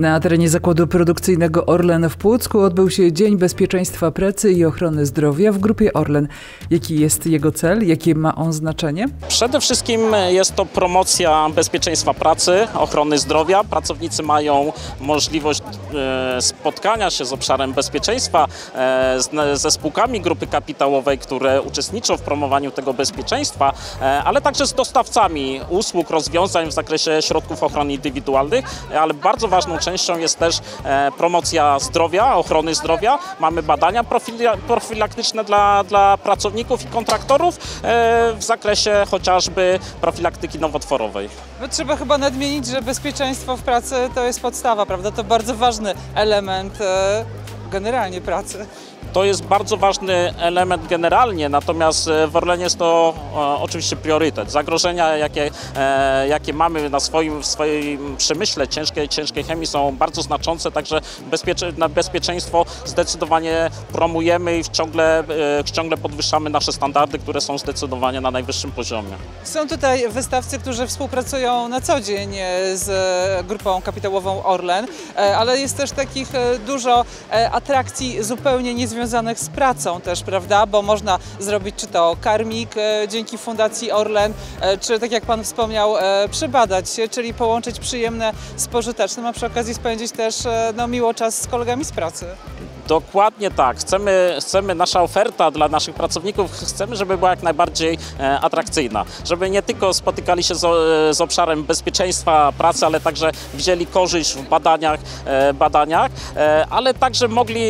Na terenie zakładu produkcyjnego Orlen w Płocku odbył się Dzień Bezpieczeństwa Pracy i Ochrony Zdrowia w grupie Orlen. Jaki jest jego cel? Jakie ma on znaczenie? Przede wszystkim jest to promocja bezpieczeństwa pracy, ochrony zdrowia. Pracownicy mają możliwość spotkania się z obszarem bezpieczeństwa, ze spółkami grupy kapitałowej, które uczestniczą w promowaniu tego bezpieczeństwa, ale także z dostawcami usług, rozwiązań w zakresie środków ochrony indywidualnych, ale bardzo ważną częścią jest też promocja zdrowia, ochrony zdrowia. Mamy badania profilaktyczne dla pracowników i kontraktorów w zakresie chociażby profilaktyki nowotworowej. No, trzeba chyba nadmienić, że bezpieczeństwo w pracy to jest podstawa, prawda? To bardzo ważny element generalnie pracy. To jest bardzo ważny element generalnie, natomiast w Orlenie jest to oczywiście priorytet. Zagrożenia, jakie mamy w swoim przemyśle ciężkiej chemii, są bardzo znaczące, także bezpieczeństwo zdecydowanie promujemy i ciągle podwyższamy nasze standardy, które są zdecydowanie na najwyższym poziomie. Są tutaj wystawcy, którzy współpracują na co dzień z grupą kapitałową Orlen, ale jest też takich dużo atrakcji zupełnie niezwiązanych z pracą też, prawda? Bo można zrobić czy to karmik dzięki Fundacji Orlen, czy tak jak Pan wspomniał, przebadać się, czyli połączyć przyjemne z pożytecznym, a przy okazji spędzić też miło czas z kolegami z pracy. Dokładnie tak. Chcemy, nasza oferta dla naszych pracowników, chcemy, żeby była jak najbardziej atrakcyjna. Żeby nie tylko spotykali się z obszarem bezpieczeństwa pracy, ale także wzięli korzyść w badaniach, ale także mogli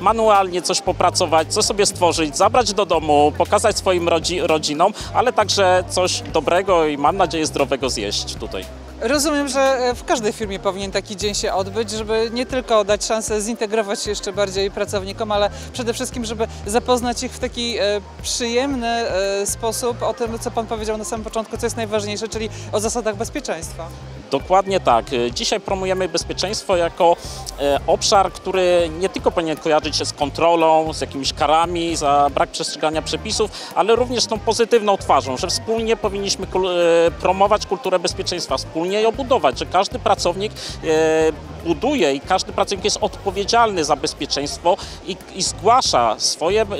manualnie coś popracować, coś sobie stworzyć, zabrać do domu, pokazać swoim rodzinom, ale także coś dobrego i mam nadzieję zdrowego zjeść tutaj. Rozumiem, że w każdej firmie powinien taki dzień się odbyć, żeby nie tylko dać szansę zintegrować się jeszcze bardziej pracownikom, ale przede wszystkim, żeby zapoznać ich w taki przyjemny sposób o tym, co Pan powiedział na samym początku, co jest najważniejsze, czyli o zasadach bezpieczeństwa. Dokładnie tak. Dzisiaj promujemy bezpieczeństwo jako obszar, który nie tylko powinien kojarzyć się z kontrolą, z jakimiś karami za brak przestrzegania przepisów, ale również tą pozytywną twarzą, że wspólnie powinniśmy promować kulturę bezpieczeństwa, wspólnie ją budować, że każdy pracownik buduje i każdy pracownik jest odpowiedzialny za bezpieczeństwo i zgłasza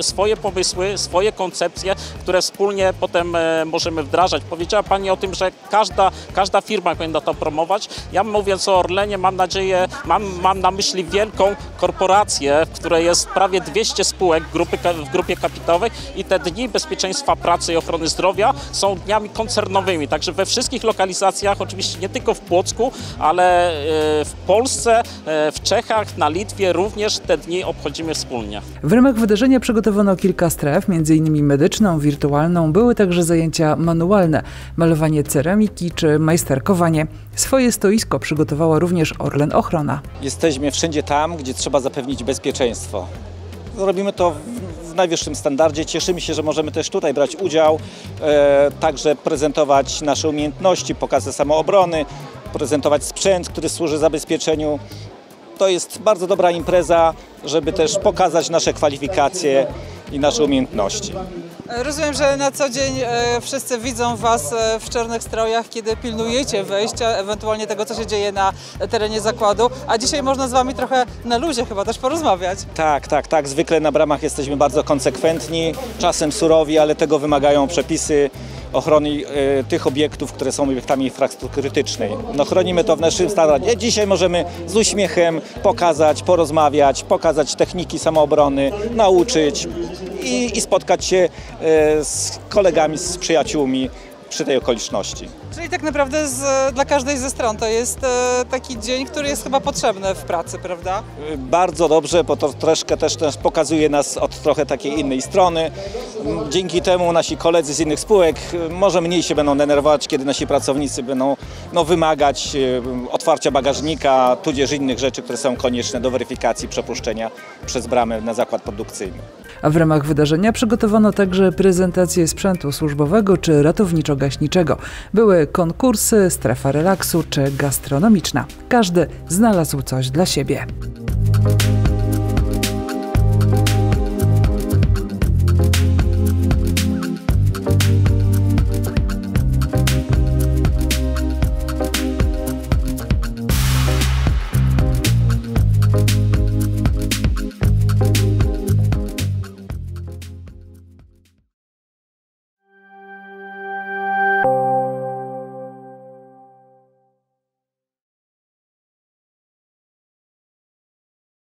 swoje pomysły, swoje koncepcje, które wspólnie potem możemy wdrażać. Powiedziała Pani o tym, że każda firma powinna to promować. Ja mówiąc o Orlenie, mam nadzieję, mam na myśli wielką korporację, w której jest prawie 200 spółek w grupie kapitałowej i te dni bezpieczeństwa pracy i ochrony zdrowia są dniami koncernowymi, także we wszystkich lokalizacjach, oczywiście nie tylko w Płocku, ale w Polsce, w Czechach, na Litwie również te dni obchodzimy wspólnie. W ramach wydarzenia przygotowano kilka stref, m.in. medyczną, wirtualną. Były także zajęcia manualne, malowanie ceramiki czy majsterkowanie. Swoje stoisko przygotowała również Orlen Ochrona. Jesteśmy wszędzie tam, gdzie trzeba zapewnić bezpieczeństwo. Robimy to w najwyższym standardzie. Cieszymy się, że możemy też tutaj brać udział, także prezentować nasze umiejętności, pokazy samoobrony, prezentować sprzęt, który służy zabezpieczeniu. To jest bardzo dobra impreza, żeby też pokazać nasze kwalifikacje i nasze umiejętności. Rozumiem, że na co dzień wszyscy widzą Was w czarnych strojach, kiedy pilnujecie wejścia, ewentualnie tego, co się dzieje na terenie zakładu, a dzisiaj można z Wami trochę na luzie chyba też porozmawiać. Tak. Zwykle na bramach jesteśmy bardzo konsekwentni, czasem surowi, ale tego wymagają przepisy ochrony tych obiektów, które są obiektami infrastruktury krytycznej. No, chronimy to w naszym standardzie. Dzisiaj możemy z uśmiechem pokazać, porozmawiać, pokazać techniki samoobrony, nauczyć i spotkać się z kolegami, z przyjaciółmi przy tej okoliczności. Czyli tak naprawdę dla każdej ze stron to jest taki dzień, który jest chyba potrzebny w pracy, prawda? Bardzo dobrze, bo to troszkę też pokazuje nas od trochę takiej innej strony. Dzięki temu nasi koledzy z innych spółek może mniej się będą denerwować, kiedy nasi pracownicy będą wymagać otwarcia bagażnika, tudzież innych rzeczy, które są konieczne do weryfikacji przepuszczenia przez bramę na zakład produkcyjny. A w ramach wydarzenia przygotowano także prezentację sprzętu służbowego czy ratowniczo-gaśniczego. Były konkursy, strefa relaksu czy gastronomiczna. Każdy znalazł coś dla siebie.